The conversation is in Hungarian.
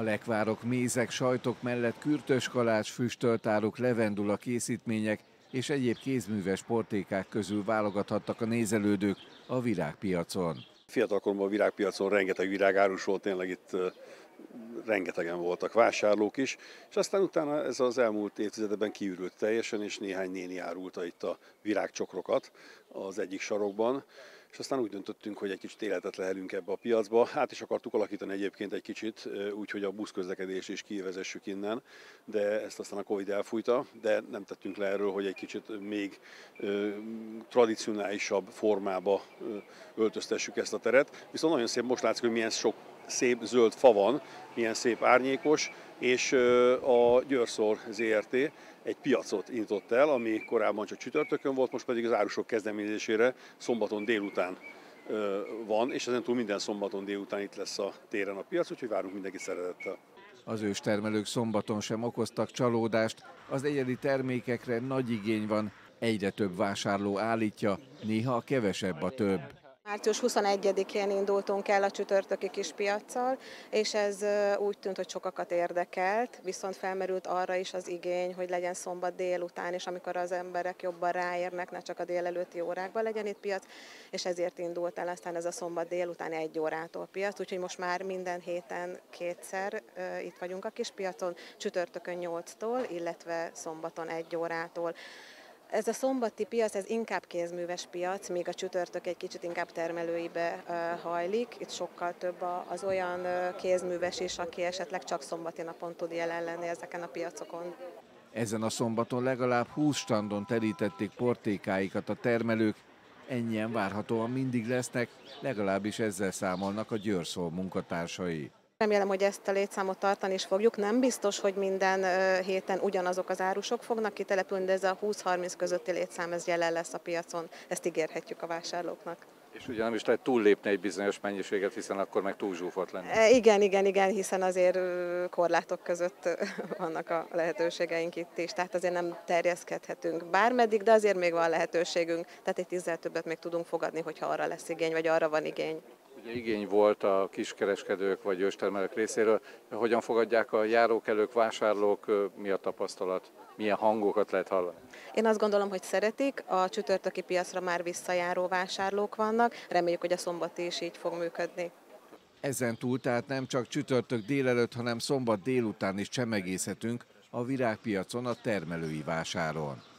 A lekvárok, mézek, sajtok mellett kürtös kalács, füstöltárok, levendula készítmények és egyéb kézműves portékák közül válogathattak a nézelődők a virágpiacon. Fiatalkoromban a virágpiacon rengeteg virágárus volt, tényleg itt rengetegen voltak vásárlók is, és aztán utána ez az elmúlt évtizedben kiürült teljesen, és néhány néni árulta itt a virágcsokrokat az egyik sarokban, és aztán úgy döntöttünk, hogy egy kicsit életet lehelünk ebbe a piacba. Hát is akartuk alakítani egyébként egy kicsit, úgyhogy a buszközlekedés is kivezessük innen, de ezt aztán a Covid elfújta, de nem tettünk le erről, hogy egy kicsit még tradicionálisabb formába öltöztessük ezt a teret. Viszont nagyon szép, most látszik, hogy milyen sok szép zöld fa van, milyen szép árnyékos, és a Győrszor ZRT egy piacot indított el, ami korábban csak csütörtökön volt, most pedig az árusok kezdeményezésére szombaton délután van, és ezentúl minden szombaton délután itt lesz a téren a piac, úgyhogy várunk mindenkit szeretettel. Az őstermelők szombaton sem okoztak csalódást, az egyedi termékekre nagy igény van, egyre több vásárló állítja, néha kevesebb a több. Március 21-én indultunk el a csütörtöki kispiaccal, és ez úgy tűnt, hogy sokakat érdekelt, viszont felmerült arra is az igény, hogy legyen szombat délután, és amikor az emberek jobban ráérnek, ne csak a délelőtti órákban legyen itt piac, és ezért indult el aztán ez a szombat délután 1 órától piac, úgyhogy most már minden héten kétszer itt vagyunk a kispiacon, csütörtökön 8-tól, illetve szombaton 1 órától. Ez a szombati piac, ez inkább kézműves piac, míg a csütörtök egy kicsit inkább termelőibe hajlik. Itt sokkal több az olyan kézműves is, aki esetleg csak szombati napon tud jelen lenni ezeken a piacokon. Ezen a szombaton legalább 20 standon terítették portékáikat a termelők. Ennyien várhatóan mindig lesznek, legalábbis ezzel számolnak a Győr-Szol munkatársai. Remélem, hogy ezt a létszámot tartani is fogjuk. Nem biztos, hogy minden héten ugyanazok az árusok fognak kitelepülni, de ez a 20-30 közötti létszám ez jelen lesz a piacon. Ezt ígérhetjük a vásárlóknak. És ugye nem is lehet túllépni egy bizonyos mennyiséget, hiszen akkor meg túl zsúfolt lenne. Igen, hiszen azért korlátok között vannak a lehetőségeink itt is, tehát azért nem terjeszkedhetünk bármeddig, de azért még van lehetőségünk, tehát egy 10-zel többet még tudunk fogadni, hogyha arra lesz igény, vagy arra van igény. Ugye igény volt a kiskereskedők vagy őstermelők részéről. Hogyan fogadják a járókelők, vásárlók, mi a tapasztalat? Milyen hangokat lehet hallani? Én azt gondolom, hogy szeretik. A csütörtöki piacra már visszajáró vásárlók vannak. Reméljük, hogy a szombati is így fog működni. Ezen túl tehát nem csak csütörtök délelőtt, hanem szombat délután is csemegészhetünk a virágpiacon, a termelői vásáron.